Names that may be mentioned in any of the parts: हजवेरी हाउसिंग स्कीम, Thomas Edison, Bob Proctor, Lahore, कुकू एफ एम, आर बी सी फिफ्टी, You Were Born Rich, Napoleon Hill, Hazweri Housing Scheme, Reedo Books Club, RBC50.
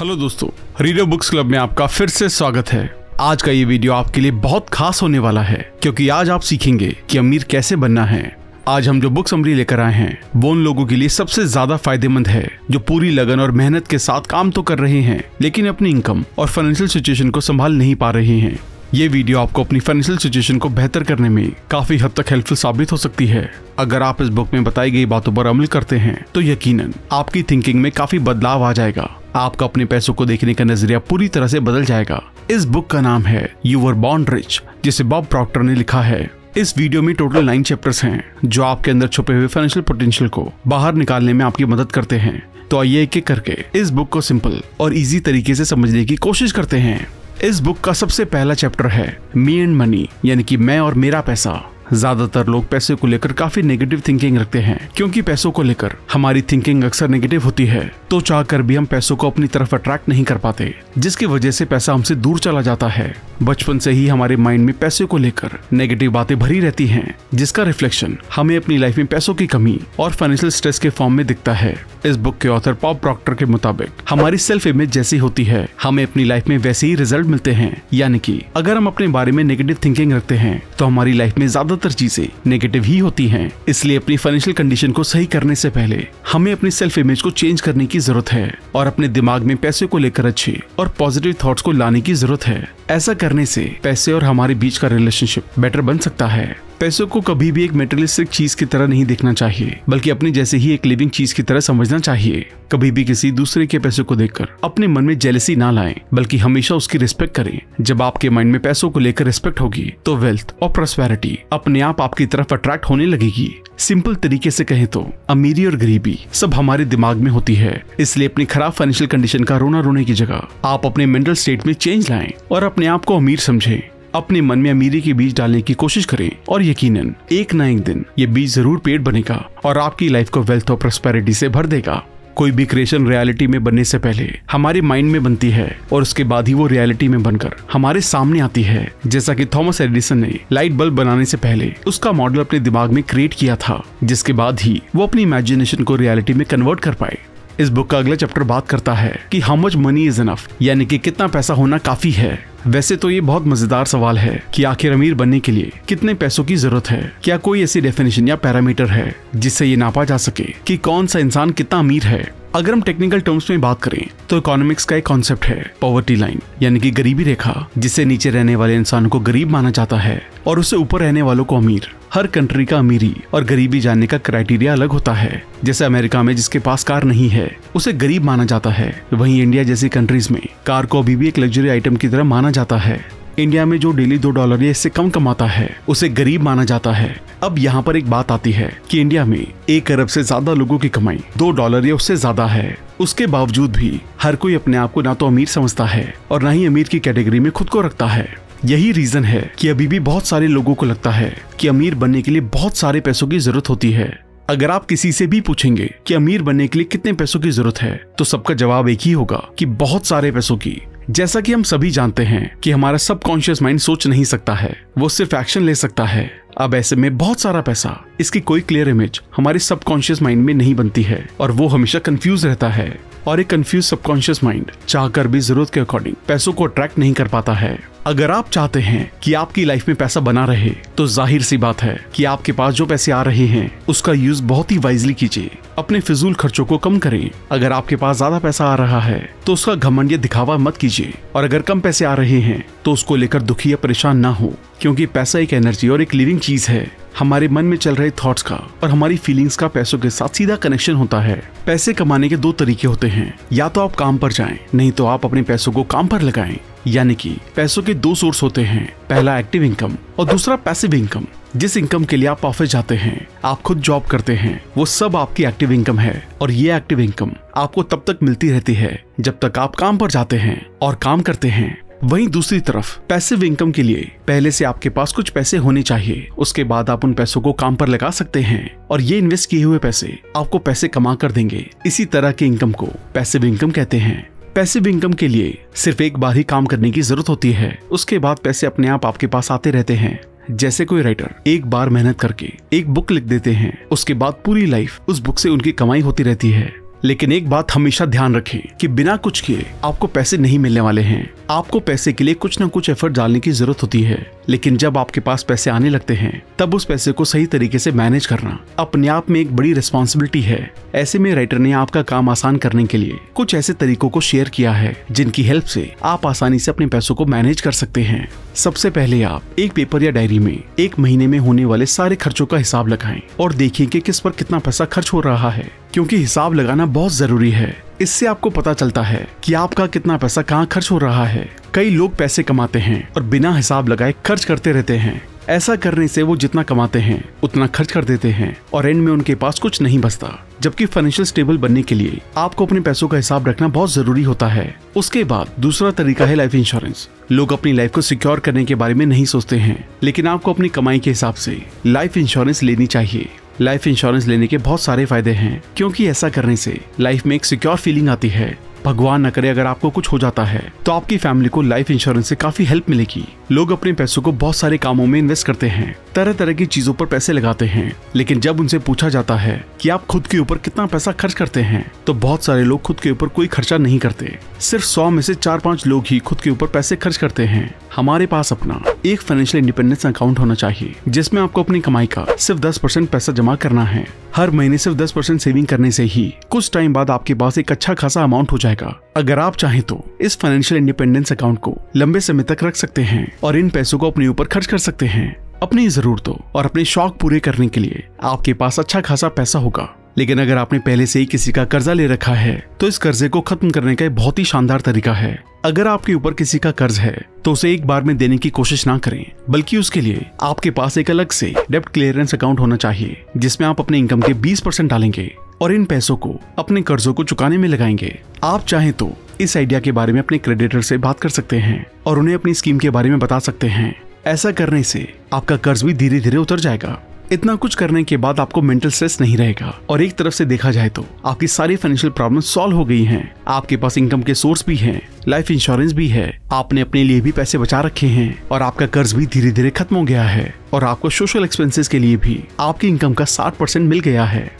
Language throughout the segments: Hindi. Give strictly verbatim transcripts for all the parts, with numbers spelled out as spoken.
हेलो दोस्तों, रीडो बुक्स क्लब में आपका फिर से स्वागत है। आज का ये वीडियो आपके लिए बहुत खास होने वाला है क्योंकि आज आप सीखेंगे कि अमीर कैसे बनना है। आज हम जो बुक्स अमरी लेकर आए हैं वो उन लोगों के लिए सबसे ज्यादा फायदेमंद है जो पूरी लगन और मेहनत के साथ काम तो कर रहे हैं लेकिन अपनी इनकम और फाइनेंशियल सिचुएशन को संभाल नहीं पा रहे हैं। ये वीडियो आपको अपनी फाइनेंशियल सिचुएशन को बेहतर करने में काफी हद तक हेल्पफुल साबित हो सकती है। अगर आप इस बुक में बताई गई बातों पर अमल करते हैं तो यकीनन आपकी थिंकिंग में काफी बदलाव आ जाएगा। आपका अपने पैसों को देखने का नजरिया पूरी तरह से बदल जाएगा। इस बुक का नाम है यू वर बॉर्न रिच, जिसे बॉब प्रॉक्टर ने लिखा है। इस वीडियो में टोटल नाइन चैप्टर्स हैं जो आपके अंदर छुपे हुए फाइनेंशियल पोटेंशियल को बाहर निकालने में आपकी मदद करते हैं। तो आइए एक एक करके इस बुक को सिंपल और इजी तरीके से समझने की कोशिश करते हैं। इस बुक का सबसे पहला चैप्टर है मी एंड मनी, यानी कि मैं और मेरा पैसा। ज्यादातर लोग पैसे को लेकर काफी नेगेटिव थिंकिंग रखते हैं क्योंकि पैसों को लेकर हमारी थिंकिंग अक्सर नेगेटिव होती है। तो चाहकर भी हम पैसों को अपनी तरफ अट्रैक्ट नहीं कर पाते, जिसकी वजह से पैसा हमसे दूर चला जाता है। बचपन से ही हमारे माइंड में पैसे को लेकर नेगेटिव बातें भरी रहती हैं, जिसका रिफ्लेक्शन हमें अपनी लाइफ में पैसों की कमी और फाइनेंशियल स्ट्रेस के फॉर्म में दिखता है। इस बुक के ऑथर बॉब प्रॉक्टर के मुताबिक हमारी सेल्फ इमेज जैसी होती है, हमें अपनी लाइफ में वैसे ही रिजल्ट मिलते हैं। यानी कि अगर हम अपने बारे में नेगेटिव थिंकिंग रखते हैं तो हमारी लाइफ में ज्यादा चीजें नेगेटिव ही होती हैं। इसलिए अपनी फाइनेंशियल कंडीशन को सही करने से पहले हमें अपनी सेल्फ इमेज को चेंज करने की जरूरत है और अपने दिमाग में पैसे को लेकर अच्छे और पॉजिटिव थॉट्स को लाने की जरूरत है। ऐसा करने से पैसे और हमारे बीच का रिलेशनशिप बेटर बन सकता है। पैसों को कभी भी एक मेटेरियलिस्टिक चीज की तरह नहीं देखना चाहिए, बल्कि अपने जैसे ही एक लिविंग चीज की तरह समझना चाहिए। कभी भी किसी दूसरे के पैसे को देखकर अपने मन में जेलसी ना लाएं, बल्कि हमेशा उसकी रिस्पेक्ट करें। जब आपके माइंड में पैसों को लेकर रिस्पेक्ट होगी तो वेल्थ और प्रॉस्पेरिटी अपने आप आपकी तरफ अट्रैक्ट होने लगेगी। सिंपल तरीके से कहें तो अमीरी और गरीबी सब हमारे दिमाग में होती है। इसलिए अपनी खराब फाइनेंशियल कंडीशन का रोना रोने की जगह आप अपने मेंटल स्टेट में चेंज लाएं और अपने आप को अमीर समझें। अपने मन में अमीरी के बीज डालने की कोशिश करें और यकीनन एक ना एक दिन ये बीज जरूर पेड़ बनेगा और आपकी लाइफ को वेल्थ और प्रॉस्पेरिटी से भर देगा। कोई भी क्रिएशन रियलिटी में बनने से पहले हमारे माइंड में बनती है और उसके बाद ही वो रियलिटी में बनकर हमारे सामने आती है। जैसा कि थॉमस एडिसन ने लाइट बल्ब बनाने से पहले उसका मॉडल अपने दिमाग में क्रिएट किया था, जिसके बाद ही वो अपनी इमेजिनेशन को रियलिटी में कन्वर्ट कर पाए। इस बुक का अगला चैप्टर बात करता है कि how much money is enough, यानी कि कितना पैसा होना काफी है। वैसे तो ये बहुत मजेदार सवाल है कि आखिर अमीर बनने के लिए कितने पैसों की जरूरत है। क्या कोई ऐसी डेफिनेशन या पैरामीटर है जिससे ये नापा जा सके कि कौन सा इंसान कितना अमीर है? अगर हम टेक्निकल टर्म्स में बात करें तो इकोनॉमिक्स का एक कॉन्सेप्ट है पॉवर्टी लाइन, यानी कि गरीबी रेखा, जिससे नीचे रहने वाले इंसानों को गरीब माना जाता है और उससे ऊपर रहने वालों को अमीर। हर कंट्री का अमीरी और गरीबी जानने का क्राइटेरिया अलग होता है। जैसे अमेरिका में जिसके पास कार नहीं है उसे गरीब माना जाता है, वहीं इंडिया जैसी कंट्रीज में कार को अभी भी एक लग्जरी आइटम की तरह माना जाता है। इंडिया में जो डेली दो डॉलर या इससे कम कमाता है उसे गरीब माना जाता है। अब यहाँ पर एक बात आती है कि इंडिया में एक अरब से ज्यादा लोगों की कमाई दो डॉलर या उससे ज्यादा है। उसके बावजूद भी हर कोई अपने आप को ना तो अमीर समझता है और ना ही अमीर की कैटेगरी में खुद को रखता है। यही रीजन है कि अभी भी बहुत सारे लोगों को लगता है कि अमीर बनने के लिए बहुत सारे पैसों की जरूरत होती है। अगर आप किसी से भी पूछेंगे कि अमीर बनने के लिए कितने पैसों की जरूरत है तो सबका जवाब एक ही होगा कि बहुत सारे पैसों की। जैसा कि हम सभी जानते हैं कि हमारा सबकॉन्शियस माइंड सोच नहीं सकता है, वो सिर्फ एक्शन ले सकता है। अब ऐसे में बहुत सारा पैसा, इसकी कोई क्लियर इमेज हमारे सबकॉन्शियस माइंड में नहीं बनती है और वो हमेशा कंफ्यूज रहता है। और एक कंफ्यूज सबकॉन्शियस माइंड चाहकर भी जरूरत के अकॉर्डिंग पैसों को अट्रैक्ट नहीं कर पाता है। अगर आप चाहते हैं कि आपकी लाइफ में पैसा बना रहे तो जाहिर सी बात है कि आपके पास जो पैसे आ रहे हैं उसका यूज बहुत ही वाइजली कीजिए। अपने फिजूल खर्चों को कम करें। अगर आपके पास ज्यादा पैसा आ रहा है तो उसका घमंड या दिखावा मत कीजिए, और अगर कम पैसे आ रहे हैं तो उसको लेकर दुखी या परेशान ना हो, क्योंकि पैसा एक एनर्जी और एक लिविंग चीज है। हमारे मन में चल रहे थॉट्स का और हमारी फीलिंग्स का पैसों के साथ सीधा कनेक्शन होता है। पैसे कमाने के दो तरीके होते हैं, या तो आप काम पर जाएं, नहीं तो आप अपने पैसों को काम पर लगाएं। यानी कि पैसों के दो सोर्स होते हैं, पहला एक्टिव इनकम और दूसरा पैसिव इनकम। जिस इनकम के लिए आप ऑफिस जाते हैं, आप खुद जॉब करते हैं, वो सब आपकी एक्टिव इनकम है। और ये एक्टिव इनकम आपको तब तक मिलती रहती है जब तक आप काम पर जाते हैं और काम करते हैं। वहीं दूसरी तरफ पैसिव इनकम के लिए पहले से आपके पास कुछ पैसे होने चाहिए, उसके बाद आप उन पैसों को काम पर लगा सकते हैं और ये इन्वेस्ट किए हुए पैसे आपको पैसे कमा कर देंगे। इसी तरह की इनकम को पैसिव इनकम कहते हैं। पैसिव इनकम के लिए सिर्फ एक बार ही काम करने की जरूरत होती है, उसके बाद पैसे अपने आप आपके पास आते रहते हैं। जैसे कोई राइटर एक बार मेहनत करके एक बुक लिख देते हैं, उसके बाद पूरी लाइफ उस बुक से उनकी कमाई होती रहती है। लेकिन एक बात हमेशा ध्यान रखें कि बिना कुछ किए आपको पैसे नहीं मिलने वाले हैं। आपको पैसे के लिए कुछ न कुछ एफर्ट डालने की जरूरत होती है, लेकिन जब आपके पास पैसे आने लगते हैं तब उस पैसे को सही तरीके से मैनेज करना अपने आप में एक बड़ी रिस्पॉन्सिबिलिटी है। ऐसे में राइटर ने आपका काम आसान करने के लिए कुछ ऐसे तरीकों को शेयर किया है जिनकी हेल्प से आप आसानी से अपने पैसों को मैनेज कर सकते हैं। सबसे पहले आप एक पेपर या डायरी में एक महीने में होने वाले सारे खर्चों का हिसाब लगाएं और देखें कि किस पर कितना पैसा खर्च हो रहा है, क्योंकि हिसाब लगाना बहुत जरूरी है। इससे आपको पता चलता है कि आपका कितना पैसा कहाँ खर्च हो रहा है। कई लोग पैसे कमाते हैं और बिना हिसाब लगाए खर्च करते रहते हैं। ऐसा करने से वो जितना कमाते हैं उतना खर्च कर देते हैं और एंड में उनके पास कुछ नहीं बचता। जबकि फाइनेंशियल स्टेबल बनने के लिए आपको अपने पैसों का हिसाब रखना बहुत जरूरी होता है। उसके बाद दूसरा तरीका है लाइफ इंश्योरेंस। लोग अपनी लाइफ को सिक्योर करने के बारे में नहीं सोचते हैं, लेकिन आपको अपनी कमाई के हिसाब से लाइफ इंश्योरेंस लेनी चाहिए। लाइफ इंश्योरेंस लेने के बहुत सारे फायदे हैं, क्योंकि ऐसा करने से लाइफ में एक सिक्योर फीलिंग आती है। भगवान न करे अगर आपको कुछ हो जाता है तो आपकी फैमिली को लाइफ इंश्योरेंस से काफी हेल्प मिलेगी। लोग अपने पैसों को बहुत सारे कामों में इन्वेस्ट करते हैं, तरह तरह की चीजों पर पैसे लगाते हैं, लेकिन जब उनसे पूछा जाता है कि आप खुद के ऊपर कितना पैसा खर्च करते हैं तो बहुत सारे लोग खुद के ऊपर कोई खर्चा नहीं करते। सिर्फ सौ में से चार पाँच लोग ही खुद के ऊपर पैसे खर्च करते हैं। हमारे पास अपना एक फाइनेंशियल इंडिपेंडेंस अकाउंट होना चाहिए जिसमें आपको अपनी कमाई का सिर्फ दस परसेंट पैसा जमा करना है। हर महीने सिर्फ दस परसेंट सेविंग करने से ही कुछ टाइम बाद आपके पास एक अच्छा खासा अमाउंट हो जाएगा। अगर आप चाहें तो इस फाइनेंशियल इंडिपेंडेंस अकाउंट को लंबे समय तक रख सकते हैं और इन पैसों को अपने ऊपर खर्च कर सकते हैं। अपनी जरूरतों और अपने शौक पूरे करने के लिए आपके पास अच्छा खासा पैसा होगा। लेकिन अगर आपने पहले से ही किसी का कर्जा ले रखा है तो इस कर्जे को खत्म करने का एक बहुत ही शानदार तरीका है। अगर आपके ऊपर किसी का कर्ज है तो उसे एक बार में देने की कोशिश ना करें, बल्कि उसके लिए आपके पास एक अलग से डेब्ट क्लियरेंस अकाउंट होना चाहिए जिसमें आप अपने इनकम के बीस परसेंट डालेंगे और इन पैसों को अपने कर्जों को चुकाने में लगाएंगे। आप चाहें तो इस आइडिया के बारे में अपने क्रेडिटर से बात कर सकते हैं और उन्हें अपनी स्कीम के बारे में बता सकते हैं। ऐसा करने से आपका कर्ज भी धीरे धीरे उतर जाएगा। इतना कुछ करने के बाद आपको मेंटल स्ट्रेस नहीं रहेगा और एक तरफ से देखा जाए तो आपकी सारी फाइनेंशियल प्रॉब्लम सॉल्व हो गई हैं। आपके पास इनकम के सोर्स भी हैं, लाइफ इंश्योरेंस भी है, आपने अपने लिए भी पैसे बचा रखे हैं और आपका कर्ज भी धीरे धीरे खत्म हो गया है और आपको सोशल एक्सपेंसेस के लिए भी आपकी इनकम का साठ परसेंट मिल गया है।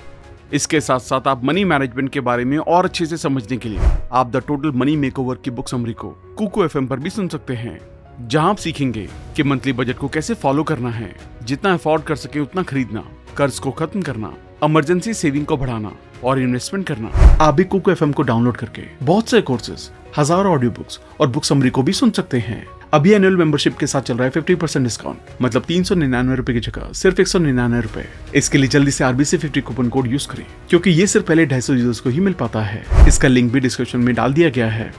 इसके साथ साथ आप मनी मैनेजमेंट के बारे में और अच्छे से समझने के लिए आप द टोटल मनी मेकओवर की बुक समरी को कुकू एफ एम पर भी सुन सकते हैं, जहां आप सीखेंगे कि मंथली बजट को कैसे फॉलो करना है, जितना अफोर्ड कर सके उतना खरीदना, कर्ज को खत्म करना, इमरजेंसी सेविंग को बढ़ाना और इन्वेस्टमेंट करना। आप भी कुकू एफ एम को डाउनलोड करके बहुत से कोर्सेज, हजारों ऑडियो बुक्स और बुक समरी को भी सुन सकते हैं। अभी एनुअल मेंबरशिप के साथ चल रहा है पचास परसेंट डिस्काउंट, मतलब तीन सौ निन्यानवे रुपए की जगह सिर्फ एक सौ निन्यानवे रुपए। इसके लिए जल्दी से आर बी सी फिफ्टी coupon code use करें, क्योंकि ये सिर्फ पहले ढाई सौ यूजर्स को ही मिल पाता है। इसका लिंक भी डिस्क्रिप्शन में डाल दिया गया है।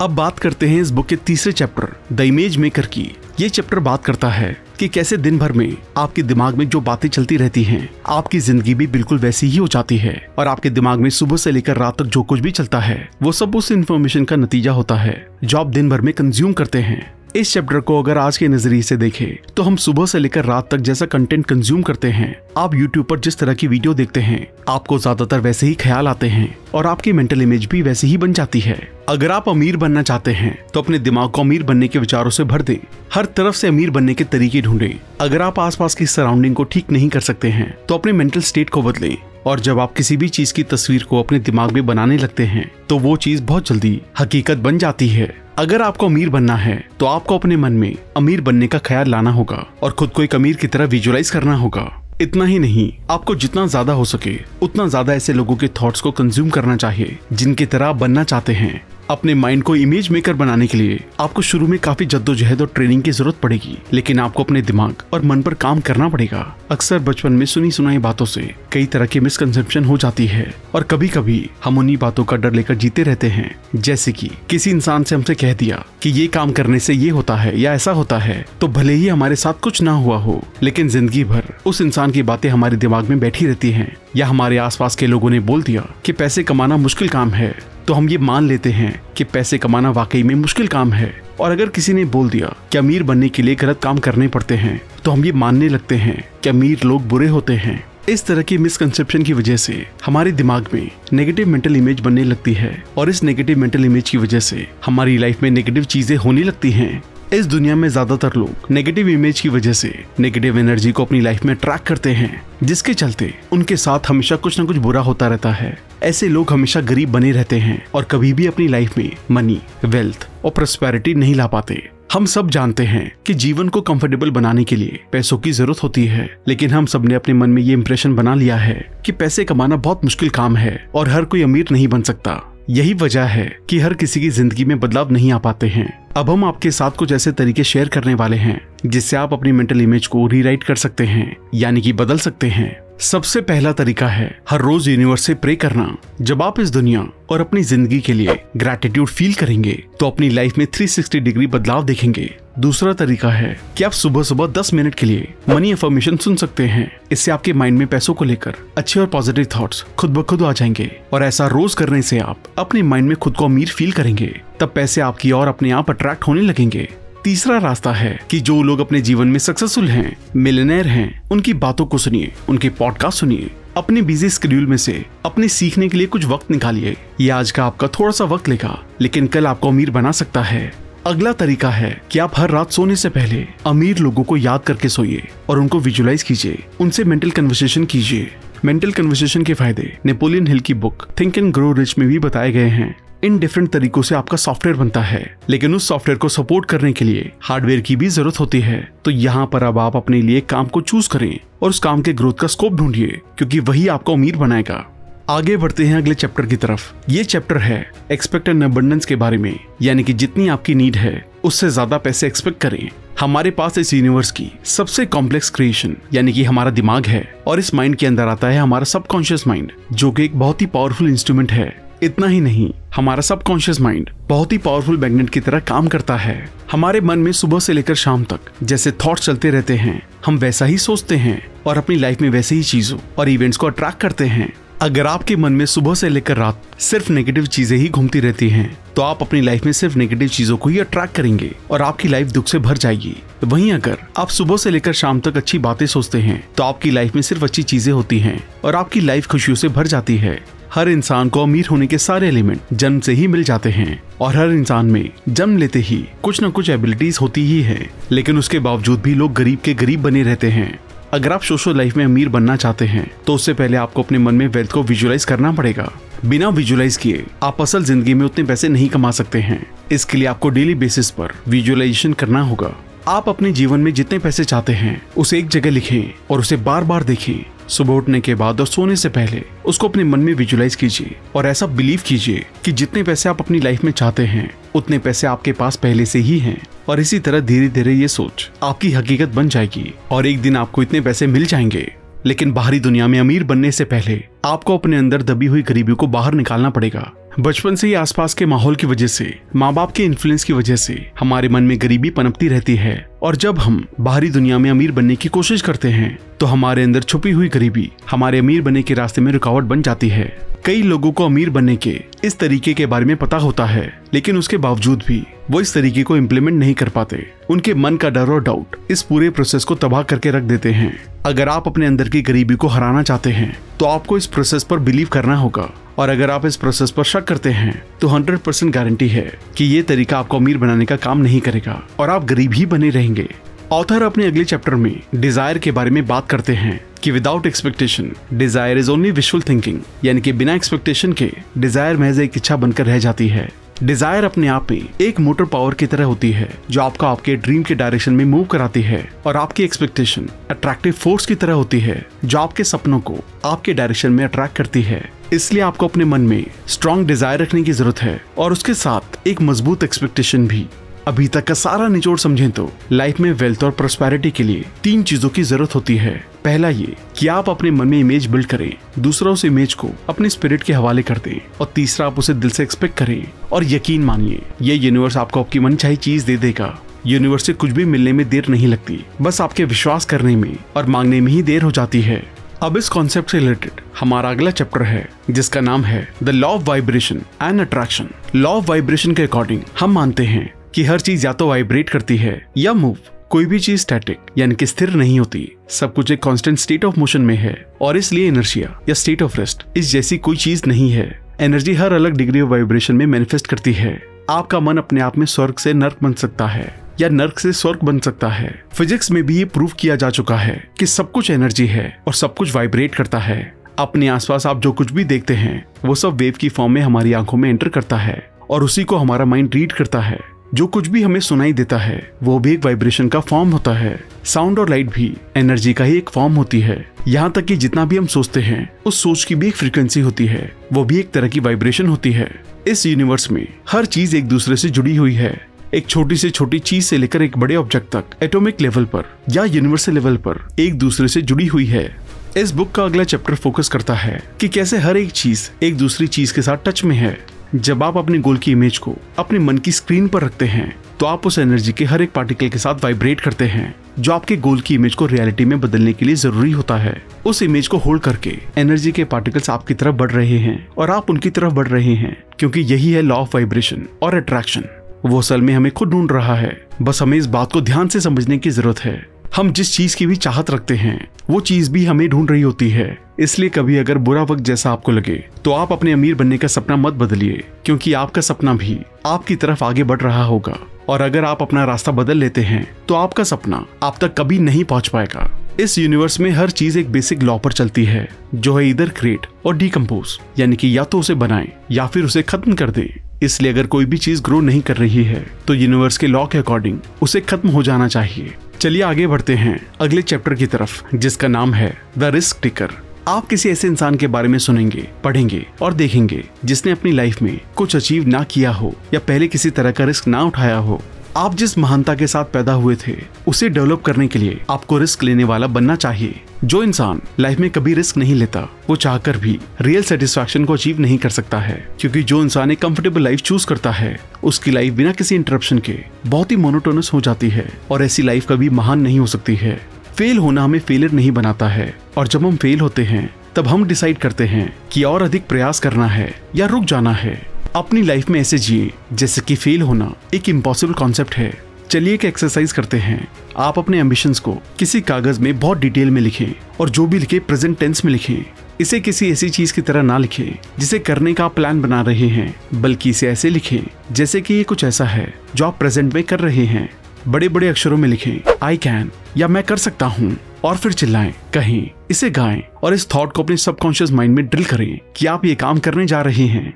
अब बात करते हैं इस बुक के तीसरे चैप्टर द इमेज मेकर की। ये चैप्टर बात करता है कि कैसे दिन भर में आपके दिमाग में जो बातें चलती रहती हैं, आपकी जिंदगी भी बिल्कुल वैसी ही हो जाती है और आपके दिमाग में सुबह से लेकर रात तक जो कुछ भी चलता है वो सब उस इन्फॉर्मेशन का नतीजा होता है जो आप दिन भर में कंज्यूम करते हैं। इस चैप्टर को अगर आज के नजरिए से देखें तो हम सुबह से लेकर रात तक जैसा कंटेंट कंज्यूम करते हैं, आप यूट्यूब पर जिस तरह की वीडियो देखते हैं आपको ज्यादातर वैसे ही ख्याल आते हैं और आपकी मेंटल इमेज भी वैसे ही बन जाती है। अगर आप अमीर बनना चाहते हैं तो अपने दिमाग को अमीर बनने के विचारों से भर दें, हर तरफ से अमीर बनने के तरीके ढूंढें। अगर आप आसपास की सराउंडिंग को ठीक नहीं कर सकते हैं तो अपने मेंटल स्टेट को बदलें और जब आप किसी भी चीज की तस्वीर को अपने दिमाग में बनाने लगते हैं तो वो चीज बहुत जल्दी हकीकत बन जाती है। अगर आपको अमीर बनना है तो आपको अपने मन में अमीर बनने का ख्याल लाना होगा और खुद को एक अमीर की तरह विजुअलाइज करना होगा। इतना ही नहीं, आपको जितना ज्यादा हो सके उतना ज्यादा ऐसे लोगों के थॉट्स को कंज्यूम करना चाहिए जिनकी तरह आप बनना चाहते हैं। अपने माइंड को इमेज मेकर बनाने के लिए आपको शुरू में काफी जद्दोजहद और ट्रेनिंग की जरूरत पड़ेगी, लेकिन आपको अपने दिमाग और मन पर काम करना पड़ेगा। अक्सर बचपन में सुनी सुनाई बातों से कई तरह की मिसकंसेप्शन हो जाती है और कभी कभी हम उन्हीं बातों का डर लेकर जीते रहते हैं, जैसे कि किसी इंसान से हमसे कह दिया कि ये काम करने से ये होता है या ऐसा होता है, तो भले ही हमारे साथ कुछ ना हुआ हो लेकिन जिंदगी भर उस इंसान की बातें हमारे दिमाग में बैठी रहती है। या हमारे आसपास के लोगों ने बोल दिया कि पैसे कमाना मुश्किल काम है तो हम ये मान लेते हैं कि पैसे कमाना वाकई में मुश्किल काम है। और अगर किसी ने बोल दिया कि अमीर बनने के लिए गलत काम करने पड़ते हैं तो हम ये मानने लगते हैं कि अमीर लोग बुरे होते हैं। इस तरह की मिसकंसेप्शन की वजह से हमारे दिमाग में नेगेटिव मेंटल इमेज बनने लगती है और इस नेगेटिव मेंटल इमेज की वजह से हमारी लाइफ में नेगेटिव चीजें होने लगती हैं। इस दुनिया में ज्यादातर लोग नेगेटिव इमेज की वजह से नेगेटिव एनर्जी को अपनी लाइफ में ट्रैक करते हैं, जिसके चलते उनके साथ हमेशा कुछ न कुछ बुरा होता रहता है। ऐसे लोग हमेशा गरीब बने रहते हैं और कभी भी अपनी लाइफ में मनी, वेल्थ और प्रोस्पेरिटी नहीं ला पाते। हम सब जानते हैं कि जीवन को कंफर्टेबल बनाने के लिए पैसों की जरूरत होती है, लेकिन हम सब ने अपने मन में ये इम्प्रेशन बना लिया है कि पैसे कमाना बहुत मुश्किल काम है और हर कोई अमीर नहीं बन सकता। यही वजह है कि हर किसी की जिंदगी में बदलाव नहीं आ पाते हैं। अब हम आपके साथ कुछ ऐसे तरीके शेयर करने वाले हैं जिससे आप अपनी मेंटल इमेज को रीराइट कर सकते हैं, यानी कि बदल सकते हैं। सबसे पहला तरीका है हर रोज यूनिवर्स से प्रे करना। जब आप इस दुनिया और अपनी जिंदगी के लिए ग्रैटिट्यूड फील करेंगे तो अपनी लाइफ में तीन सौ साठ डिग्री बदलाव देखेंगे। दूसरा तरीका है कि आप सुबह सुबह दस मिनट के लिए मनी अफर्मेशन सुन सकते हैं। इससे आपके माइंड में पैसों को लेकर अच्छे और पॉजिटिव थॉट्स खुद ब खुद आ जाएंगे और ऐसा रोज करने से आप अपने माइंड में खुद को अमीर फील करेंगे। तब पैसे आपकी और अपने आप अट्रैक्ट होने लगेंगे। तीसरा रास्ता है कि जो लोग अपने जीवन में सक्सेसफुल हैं, मिलियनेयर हैं, उनकी बातों को सुनिए, उनके पॉडकास्ट सुनिए। अपने बिजी स्केड्यूल में से अपने सीखने के लिए कुछ वक्त निकालिए। ये आज का आपका थोड़ा सा वक्त लेगा, लेकिन कल आपको अमीर बना सकता है। अगला तरीका है कि आप हर रात सोने से पहले अमीर लोगों को याद करके सोइए और उनको विजुअलाइज कीजिए, उनसे मेंटल कन्वर्सेशन कीजिए। मेंटल कन्वर्सेशन के फायदे नेपोलियन हिल की book think and grow rich में भी बताए गए हैं। इन डिफरेंट तरीकों से आपका सॉफ्टवेयर बनता है, लेकिन उस सॉफ्टवेयर को सपोर्ट करने के लिए हार्डवेयर की भी जरूरत होती है। तो यहाँ पर अब आप अपने लिए काम को चूज करें और उस काम के ग्रोथ का स्कोप ढूंढिए, क्योंकि वही आपको अमीर बनाएगा। आगे बढ़ते हैं अगले चैप्टर की तरफ। ये चैप्टर है एक्सपेक्ट एंड अबंडेंस के बारे में, यानी कि जितनी आपकी नीड है उससे ज्यादा पैसे एक्सपेक्ट करें। हमारे पास इस यूनिवर्स की सबसे कॉम्प्लेक्स क्रिएशन यानी कि हमारा दिमाग है और इस माइंड के अंदर आता है हमारा सबकॉन्शियस माइंड, जो कि एक बहुत ही पावरफुल इंस्ट्रूमेंट है। इतना ही नहीं, हमारा सबकॉन्शियस माइंड बहुत ही पावरफुल मैग्नेट की तरह काम करता है। हमारे मन में सुबह से लेकर शाम तक जैसे थॉट्स चलते रहते हैं, हम वैसा ही सोचते हैं और अपनी लाइफ में वैसे ही चीजों और इवेंट्स को अट्रैक्ट करते हैं। अगर आपके मन में सुबह से लेकर रात सिर्फ नेगेटिव चीजें ही घूमती रहती हैं, तो आप अपनी लाइफ में सिर्फ नेगेटिव चीजों को ही अट्रैक्ट करेंगे और आपकी लाइफ दुख से भर जाएगी। वहीं अगर आप सुबह से लेकर शाम तक अच्छी बातें सोचते हैं तो आपकी लाइफ में सिर्फ अच्छी चीजें होती हैं और आपकी लाइफ खुशियों से भर जाती है। हर इंसान को अमीर होने के सारे एलिमेंट जन्म से ही मिल जाते हैं और हर इंसान में जन्म लेते ही कुछ न कुछ एबिलिटीज होती ही है, लेकिन उसके बावजूद भी लोग गरीब के गरीब बने रहते हैं। अगर आप सोशल लाइफ में अमीर बनना चाहते हैं तो उससे पहले आपको अपने मन में वेल्थ को विजुअलाइज करना पड़ेगा। बिना विजुअलाइज किए आप असल जिंदगी में उतने पैसे नहीं कमा सकते हैं। इसके लिए आपको डेली बेसिस पर विजुअलाइजेशन करना होगा। आप अपने जीवन में जितने पैसे चाहते हैं उसे एक जगह लिखें और उसे बार बार देखें। सुबह उठने के बाद और सोने से पहले उसको अपने मन में विजुअलाइज कीजिए और ऐसा बिलीव कीजिए कि जितने पैसे आप अपनी लाइफ में चाहते हैं उतने पैसे आपके पास पहले से ही हैं। और इसी तरह धीरे धीरे ये सोच आपकी हकीकत बन जाएगी और एक दिन आपको इतने पैसे मिल जाएंगे। लेकिन बाहरी दुनिया में अमीर बनने से पहले आपको अपने अंदर दबी हुई गरीबी को बाहर निकालना पड़ेगा। बचपन से ही आसपास के माहौल की वजह से, माँ बाप के इन्फ्लुएंस की वजह से हमारे मन में गरीबी पनपती रहती है और जब हम बाहरी दुनिया में अमीर बनने की कोशिश करते हैं तो हमारे अंदर छुपी हुई गरीबी हमारे अमीर बनने के रास्ते में रुकावट बन जाती है। कई लोगों को अमीर बनने के इस तरीके के बारे में पता होता है, लेकिन उसके बावजूद भी वो इस तरीके को इम्प्लीमेंट नहीं कर पाते। उनके मन का डर और डाउट इस पूरे प्रोसेस को तबाह करके रख देते हैं। अगर आप अपने अंदर की गरीबी को हराना चाहते हैं तो आपको इस प्रोसेस पर बिलीव करना होगा और अगर आप इस प्रोसेस पर शक करते हैं तो सौ परसेंट गारंटी है कि ये तरीका आपको अमीर बनाने का काम नहीं करेगा और आप गरीब ही बने रहेंगे। ऑथर अपने अगले चैप्टर में डिजायर के बारे में बात करते हैं कि without expectation desire is only wishful thinking, यानी कि बिना एक्सपेक्टेशन के डिजायर महज एक इच्छा बनकर रह जाती है। डिजायर अपने आप में एक मोटर पावर की तरह होती है जो आपको आपके ड्रीम के डायरेक्शन में मूव कराती है और आपकी एक्सपेक्टेशन अट्रैक्टिव फोर्स की तरह होती है जो आपके सपनों को आपके डायरेक्शन में अट्रैक्ट करती है। इसलिए आपको अपने मन में स्ट्रॉन्ग डिजायर रखने की जरूरत है और उसके साथ एक मजबूत एक्सपेक्टेशन भी। अभी तक का सारा निचोड़ समझें तो लाइफ में वेल्थ और प्रोस्पेरिटी के लिए तीन चीजों की जरूरत होती है। पहला ये कि आप अपने मन में इमेज बिल्ड करें, दूसरा उस इमेज को अपने स्पिरिट के हवाले कर दें और तीसरा आप उसे दिल से एक्सपेक्ट करें। और यकीन मानिए, ये यूनिवर्स आपको आपकी मनचाही चीज दे देगा। यूनिवर्स से कुछ भी मिलने में देर नहीं लगती, बस आपके विश्वास करने में और मांगने में ही देर हो जाती है। अब इस कॉन्सेप्ट से रिलेटेड हमारा अगला चैप्टर है जिसका नाम है the law of vibration and attraction. Law of vibration के अकॉर्डिंग हम मानते हैं कि हर चीज या तो वाइब्रेट करती है या मूव। कोई भी चीज स्टैटिक यानी कि स्थिर नहीं होती, सब कुछ एक कांस्टेंट स्टेट ऑफ मोशन में है और इसलिए इनर्शिया या स्टेट ऑफ रेस्ट इस जैसी कोई चीज नहीं है। एनर्जी हर अलग डिग्री ऑफ वाइब्रेशन में मैनिफेस्ट करती है। आपका मन अपने आप में स्वर्ग से नर्क बन सकता है या नर्क से स्वर्ग बन सकता है। फिजिक्स में भी ये प्रूव किया जा चुका है कि सब कुछ एनर्जी है और सब कुछ वाइब्रेट करता है। अपने आसपास आप जो कुछ भी देखते हैं वो सब वेव की फॉर्म में हमारी आंखों में एंटर करता है और उसी को हमारा माइंड रीड करता है। जो कुछ भी हमें सुनाई देता है वो भी एक वाइब्रेशन का फॉर्म होता है। साउंड और लाइट भी एनर्जी का ही एक फॉर्म होती है। यहाँ तक कि जितना भी हम सोचते हैं उस सोच की भी एक फ्रीक्वेंसी होती है, वो भी एक तरह की वाइब्रेशन होती है। इस यूनिवर्स में हर चीज एक दूसरे से जुड़ी हुई है। एक छोटी से छोटी चीज से लेकर एक बड़े ऑब्जेक्ट तक एटॉमिक लेवल पर या यूनिवर्सल लेवल पर एक दूसरे से जुड़ी हुई है। इस बुक का अगला चैप्टर फोकस करता है कि कैसे हर एक चीज एक दूसरी चीज के साथ टच में है। जब आप अपने गोल की इमेज को अपने मन की स्क्रीन पर रखते हैं तो आप उस एनर्जी के हर एक पार्टिकल के साथ वाइब्रेट करते हैं, जो आपके गोल की इमेज को रियलिटी में बदलने के लिए जरूरी होता है। उस इमेज को होल्ड करके एनर्जी के पार्टिकल्स आपकी तरफ बढ़ रहे हैं और आप उनकी तरफ बढ़ रहे हैं, क्योंकि यही है लॉ ऑफ वाइब्रेशन और अट्रैक्शन। वो असल में हमें खुद ढूंढ रहा है। बस हमें इस बात को ध्यान से समझने की जरूरत है। हम जिस चीज की भी चाहत रखते हैं वो चीज भी हमें ढूंढ रही होती है। इसलिए कभी अगर बुरा वक्त जैसा आपको लगे तो आप अपने अमीर बनने का सपना मत बदलिए, क्योंकि आपका सपना भी आपकी तरफ आगे बढ़ रहा होगा। और अगर आप अपना रास्ता बदल लेते हैं तो आपका सपना आप तक कभी नहीं पहुंच पाएगा। इस यूनिवर्स में हर चीज एक बेसिक लॉ पर चलती है, जो है इधर क्रिएट और डीकम्पोज, यानी कि या तो उसे बनाए या फिर उसे खत्म कर दे। इसलिए अगर कोई भी चीज ग्रो नहीं कर रही है तो यूनिवर्स के लॉ के अकॉर्डिंग उसे खत्म हो जाना चाहिए। चलिए आगे बढ़ते हैं अगले चैप्टर की तरफ, जिसका नाम है द रिस्क टेकर। आप किसी ऐसे इंसान के बारे में सुनेंगे, पढ़ेंगे और देखेंगे जिसने अपनी लाइफ में कुछ अचीव ना किया हो या पहले किसी तरह का रिस्क ना उठाया हो। आप जिस महानता के साथ पैदा हुए थे उसे डेवलप करने के लिए आपको रिस्क लेने वाला बनना चाहिए। जो इंसान लाइफ में कभी रिस्क नहीं लेता वो चाहकर भी रियल सेटिस्फैक्शन को अचीव नहीं कर सकता है, क्योंकि जो इंसान एक कंफर्टेबल लाइफ चूज करता है उसकी लाइफ बिना किसी इंटरप्शन के बहुत ही मोनोटोनस हो जाती है और ऐसी लाइफ कभी महान नहीं हो सकती है। फेल होना हमें फेलियर नहीं बनाता है, और जब हम फेल होते हैं तब हम डिसाइड करते हैं कि और अधिक प्रयास करना है या रुक जाना है। अपनी लाइफ में ऐसे जिए जैसे कि फेल होना एक इम्पॉसिबल कॉन्सेप्ट है। चलिए एक एक्सरसाइज करते हैं। आप अपने एम्बिशंस को किसी कागज में बहुत डिटेल में लिखें और जो भी लिखें प्रेजेंट टेंस में लिखें। इसे किसी ऐसी चीज की तरह ना लिखें जिसे करने का प्लान बना रहे हैं, बल्कि इसे ऐसे लिखें जैसे कि ये कुछ ऐसा है जो आप प्रेजेंट में कर रहे हैं। बड़े बड़े अक्षरों में लिखें आई कैन या मैं कर सकता हूँ, और फिर चिल्लाएं, कहें, इसे गाएं और इस थॉट को अपने सबकॉन्शियस माइंड में ड्रिल करें कि आप ये काम करने जा रहे हैं।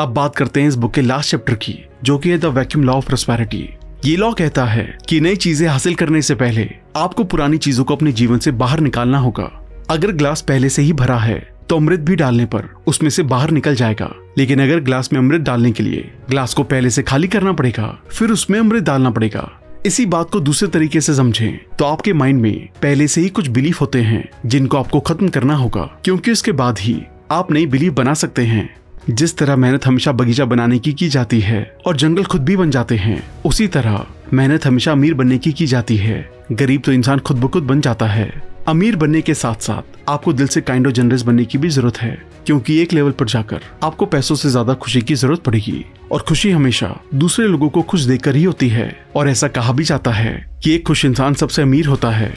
अब बात करते हैं इस बुक के लास्ट चैप्टर की, जो कि है the vacuum law of prosperity. ये लॉ कहता है कि नई चीजें हासिल करने से पहले आपको पुरानी चीजों को अपने जीवन से बाहर निकालना होगा। अगर ग्लास पहले से ही भरा है तो अमृत भी डालने पर उसमें से बाहर निकल जाएगा, लेकिन अगर ग्लास में अमृत डालने के लिए ग्लास को पहले से खाली करना पड़ेगा फिर उसमें अमृत डालना पड़ेगा। इसी बात को दूसरे तरीके से समझें तो आपके माइंड में पहले से ही कुछ बिलीफ होते हैं जिनको आपको खत्म करना होगा, क्योंकि उसके बाद ही आप नई बिलीफ बना सकते हैं। जिस तरह मेहनत हमेशा बगीचा बनाने की की जाती है और जंगल खुद भी बन जाते हैं, उसी तरह मेहनत हमेशा अमीर बनने की की जाती है। गरीब तो इंसान खुद ब खुद बन जाता है। अमीर बनने के साथ साथ आपको दिल से काइंड और जनरस बनने की भी जरूरत है, क्योंकि एक लेवल पर जाकर आपको पैसों से ज्यादा खुशी की जरूरत पड़ेगी, और खुशी हमेशा दूसरे लोगों को खुश देकर ही होती है। और ऐसा कहा भी जाता है कि एक खुश इंसान सबसे अमीर होता है।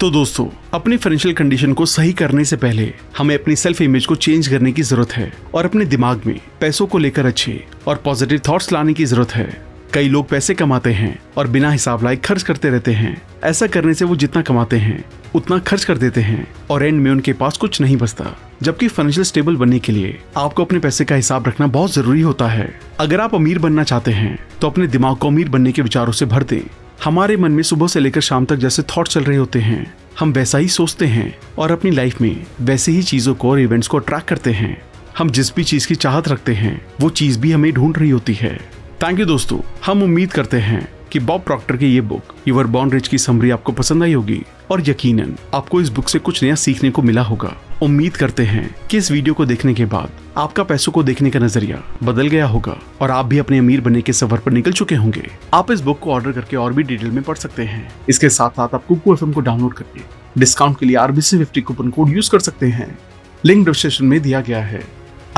तो दोस्तों, अपनी फाइनेंशियल कंडीशन को सही करने से पहले हमें अपनी सेल्फ इमेज को चेंज करने की जरूरत है और अपने दिमाग में पैसों को लेकर अच्छे और पॉजिटिव थॉट्स लाने की जरूरत है। कई लोग पैसे कमाते हैं और बिना हिसाब लाए खर्च करते रहते हैं। ऐसा करने से वो जितना कमाते हैं उतना खर्च कर देते हैं और एंड में उनके पास कुछ नहीं बचता। जबकि फाइनेंशियल स्टेबल बनने के लिए आपको अपने पैसे का हिसाब रखना बहुत जरूरी होता है। अगर आप अमीर बनना चाहते हैं तो अपने दिमाग को अमीर बनने के विचारों से भर दें। हमारे मन में सुबह से लेकर शाम तक जैसे थॉट चल रहे होते हैं हम वैसा ही सोचते हैं और अपनी लाइफ में वैसे ही चीजों को और इवेंट्स को ट्रैक करते हैं। हम जिस भी चीज की चाहत रखते हैं वो चीज भी हमें ढूंढ रही होती है। थैंक यू दोस्तों, हम उम्मीद करते हैं कि बॉब प्रॉक्टर की ये book you were born rich की समरी आपको पसंद आई होगी और यकीनन आपको इस बुक से कुछ नया सीखने को मिला होगा। उम्मीद करते हैं कि इस वीडियो को देखने के बाद आपका पैसों को देखने का नजरिया बदल गया होगा और आप भी अपने अमीर बनने के सफर पर निकल चुके होंगे। आप इस बुक को ऑर्डर करके और भी डिटेल में पढ़ सकते हैं। इसके साथ साथ आप कुकू एफएम को डाउनलोड करके डिस्काउंट के लिए RBC fifty coupon code use कर सकते हैं। लिंक डिस्क्रिप्शन में दिया गया है।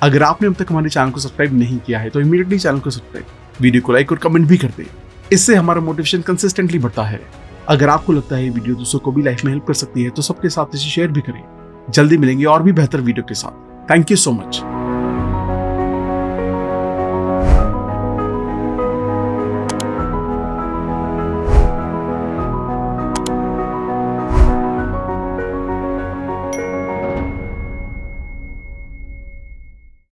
अगर आपने अब तक हमारे चैनल को सब्सक्राइब नहीं किया है तो इमीडिएटली चैनल को सब्सक्राइब, वीडियो को लाइक और कमेंट भी कर दे। इससे हमारा मोटिवेशन कंसिस्टेंटली बढ़ता है। अगर आपको लगता है ये वीडियो दूसरों को भी लाइफ में हेल्प कर सकती है तो सबके साथ इसे शेयर भी करें। जल्दी मिलेंगे और भी बेहतर वीडियो के साथ। Thank you so much.